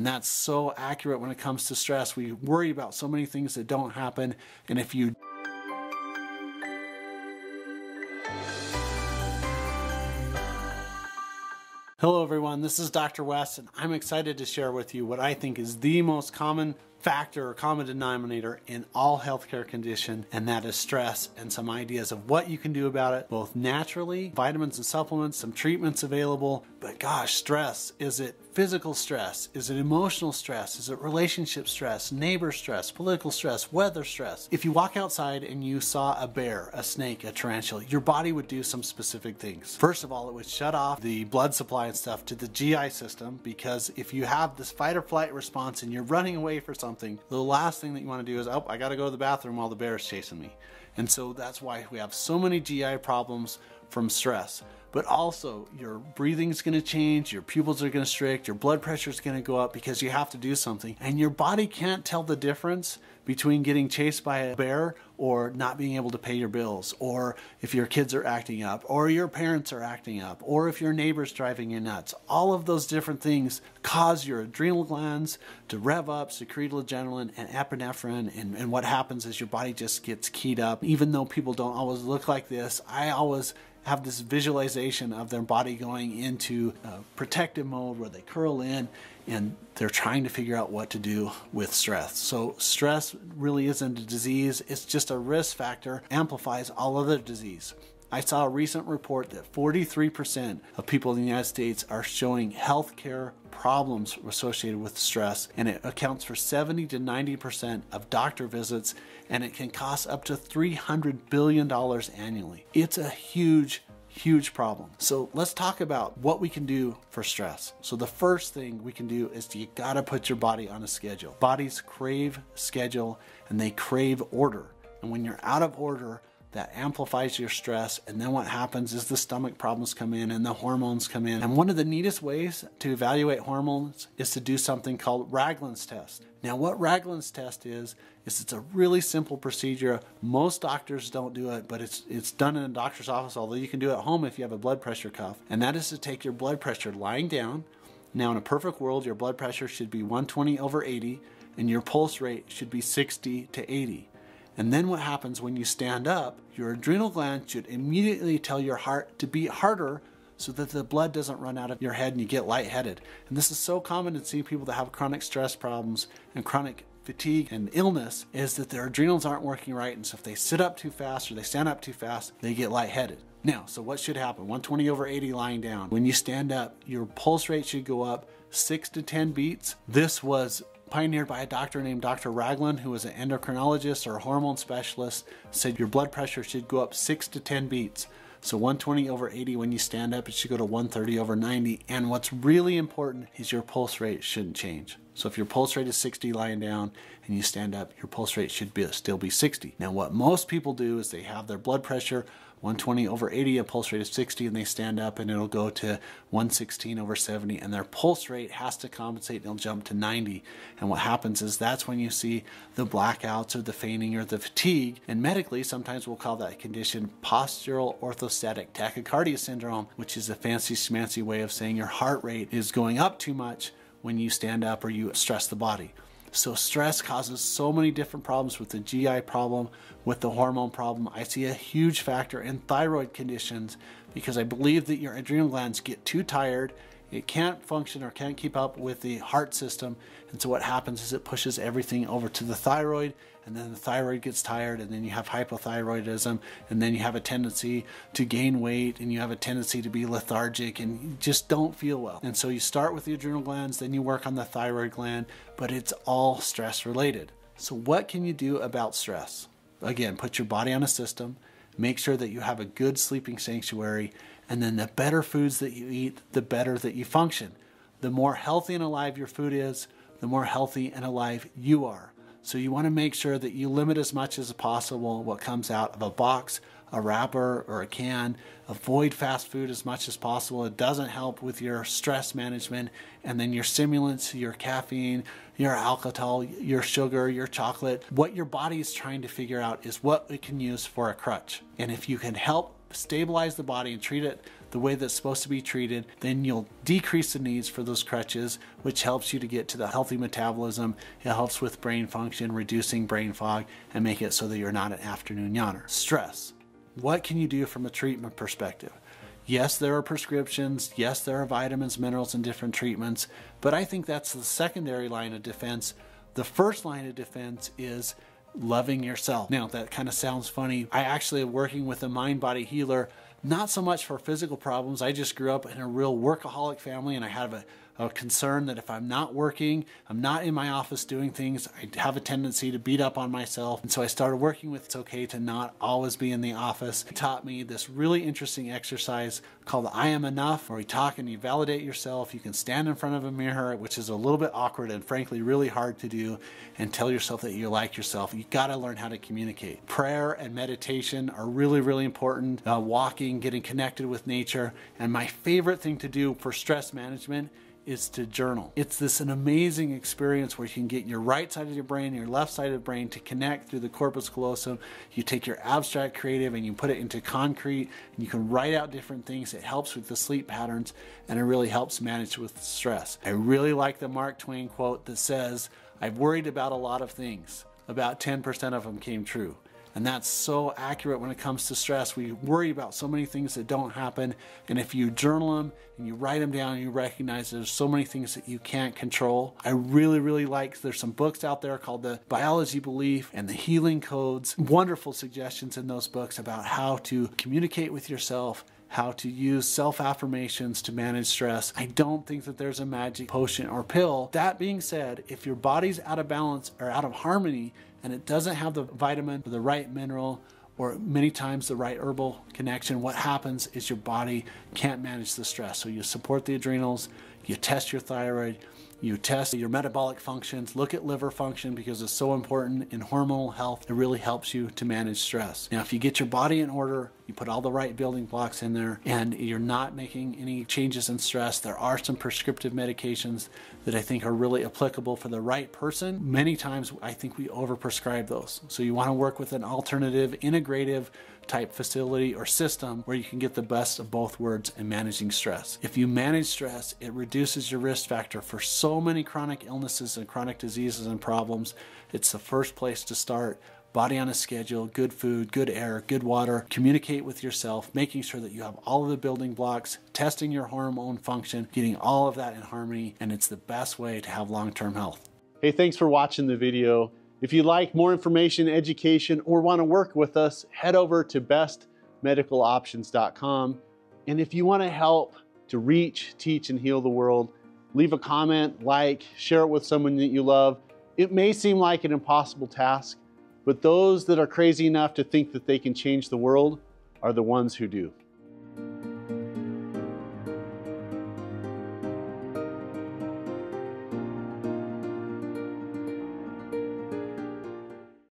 And that's so accurate when it comes to stress. We worry about so many things that don't happen. And if you Hello everyone, this is Dr. West, and I'm excited to share with you what I think is the most common factor or common denominator in all healthcare condition, and that is stress, and some ideas of what you can do about it, both naturally, vitamins and supplements, some treatments available. But gosh, stress, is it physical stress? Is it emotional stress? Is it relationship stress, neighbor stress, political stress, weather stress? If you walk outside and you saw a bear, a snake, a tarantula, your body would do some specific things. First of all, it would shut off the blood supply and stuff to the GI system, because if you have this fight or flight response and you're running away for something, the last thing that you want to do is, oh, I gotta go to the bathroom while the bear is chasing me. And so that's why we have so many GI problems from stress. But also your breathing is going to change, your pupils are going to constrict, your blood pressure is going to go up because you have to do something. And your body can't tell the difference between getting chased by a bear or not being able to pay your bills, or if your kids are acting up, or your parents are acting up, or if your neighbor's driving you nuts. All of those different things cause your adrenal glands to rev up, secrete adrenaline and epinephrine, and what happens is your body just gets keyed up. Even though people don't always look like this, I always have this visualization of their body going into protective mode where they curl in and they're trying to figure out what to do with stress. So stress really isn't a disease, it's just a risk factor, amplifies all other disease. I saw a recent report that 43% of people in the United States are showing healthcare problems associated with stress, and it accounts for 70 to 90% of doctor visits, and it can cost up to $300 billion annually. It's a huge problem. So let's talk about what we can do for stress. So the first thing we can do is you gotta put your body on a schedule. Bodies crave schedule and they crave order. And when you're out of order, that amplifies your stress, and then what happens is the stomach problems come in and the hormones come in. And one of the neatest ways to evaluate hormones is to do something called Ragland's test. Now what Ragland's test is it's a really simple procedure. Most doctors don't do it, but it's done in a doctor's office, although you can do it at home if you have a blood pressure cuff. And that is to take your blood pressure lying down. Now in a perfect world, your blood pressure should be 120/80 and your pulse rate should be 60/80. And then what happens when you stand up, your adrenal gland should immediately tell your heart to beat harder so that the blood doesn't run out of your head and you get lightheaded. And this is so common to see people that have chronic stress problems and chronic fatigue and illness, is that their adrenals aren't working right. And so if they sit up too fast or they stand up too fast, they get lightheaded. Now, so what should happen? 120/80 lying down. When you stand up, your pulse rate should go up 6 to 10 beats. This was pioneered by a doctor named Dr. Raglan, who was an endocrinologist or a hormone specialist, said your blood pressure should go up 6 to 10 beats. So 120/80 when you stand up, it should go to 130/90. And what's really important is your pulse rate shouldn't change. So if your pulse rate is 60 lying down and you stand up, your pulse rate should still be 60. Now what most people do is they have their blood pressure 120/80, a pulse rate of 60, and they stand up and it'll go to 116/70, and their pulse rate has to compensate and it'll jump to 90. And what happens is that's when you see the blackouts or the fainting or the fatigue. And medically, sometimes we'll call that condition postural orthostatic tachycardia syndrome, which is a fancy schmancy way of saying your heart rate is going up too much when you stand up or you stress the body. So stress causes so many different problems, with the GI problem, with the hormone problem. I see a huge factor in thyroid conditions because I believe that your adrenal glands get too tired. It can't function or can't keep up with the heart system. And so what happens is it pushes everything over to the thyroid, and then the thyroid gets tired, and then you have hypothyroidism, and then you have a tendency to gain weight, and you have a tendency to be lethargic and you just don't feel well. And so you start with the adrenal glands, then you work on the thyroid gland, but it's all stress related. So what can you do about stress? Again, put your body on a system, make sure that you have a good sleeping sanctuary, and then the better foods that you eat, the better that you function. The more healthy and alive your food is, the more healthy and alive you are. So you want to make sure that you limit as much as possible what comes out of a box, a wrapper, or a can. Avoid fast food as much as possible. It doesn't help with your stress management. And then your stimulants, your caffeine, your alcohol, your sugar, your chocolate. What your body is trying to figure out is what it can use for a crutch. And if you can help stabilize the body and treat it the way that's supposed to be treated, then you'll decrease the needs for those crutches, which helps you to get to the healthy metabolism. It helps with brain function, reducing brain fog, and make it so that you're not an afternoon yawner. Stress. What can you do from a treatment perspective? Yes, there are prescriptions. Yes, there are vitamins, minerals, and different treatments, but I think that's the secondary line of defense. The first line of defense is loving yourself. Now, that kind of sounds funny. I actually am working with a mind-body healer, not so much for physical problems. I just grew up in a real workaholic family, and I have a concern that if I'm not working, I'm not in my office doing things, I have a tendency to beat up on myself. And so I started working with, it's okay to not always be in the office. He taught me this really interesting exercise called I Am Enough, where we talk and you validate yourself. You can stand in front of a mirror, which is a little bit awkward and frankly really hard to do, and tell yourself that you like yourself. You gotta learn how to communicate. Prayer and meditation are really, really important. Walking, getting connected with nature. And my favorite thing to do for stress management is to journal. It's an amazing experience where you can get your right side of your brain, your left side of the brain to connect through the corpus callosum. You take your abstract creative and you put it into concrete, and you can write out different things. It helps with the sleep patterns, and it really helps manage with stress. I really like the Mark Twain quote that says, "I've worried about a lot of things. About 10% of them came true." And that's so accurate when it comes to stress. We worry about so many things that don't happen. And if you journal them and you write them down, you recognize there's so many things that you can't control. I really, really like, there's some books out there called The Biology Belief and The Healing Codes. Wonderful suggestions in those books about how to communicate with yourself, how to use self-affirmations to manage stress. I don't think that there's a magic potion or pill. That being said, if your body's out of balance or out of harmony, and it doesn't have the vitamin, or the right mineral, or many times the right herbal connection, what happens is your body can't manage the stress. So you support the adrenals, you test your thyroid, you test your metabolic functions, look at liver function because it's so important in hormonal health. It really helps you to manage stress. Now, if you get your body in order, you put all the right building blocks in there, and you're not making any changes in stress, there are some prescriptive medications that I think are really applicable for the right person. Many times, I think we overprescribe those. So you wanna work with an alternative, integrative type facility or system where you can get the best of both worlds in managing stress. If you manage stress, it reduces your risk factor for so many chronic illnesses and chronic diseases and problems. It's the first place to start. Body on a schedule, good food, good air, good water, communicate with yourself, making sure that you have all of the building blocks, testing your hormone function, getting all of that in harmony, and it's the best way to have long-term health. Hey, thanks for watching the video. If you'd like more information, education, or want to work with us, head over to bestmedicaloptions.com. And if you want to help to reach, teach, and heal the world, leave a comment, like, share it with someone that you love. It may seem like an impossible task, but those that are crazy enough to think that they can change the world are the ones who do.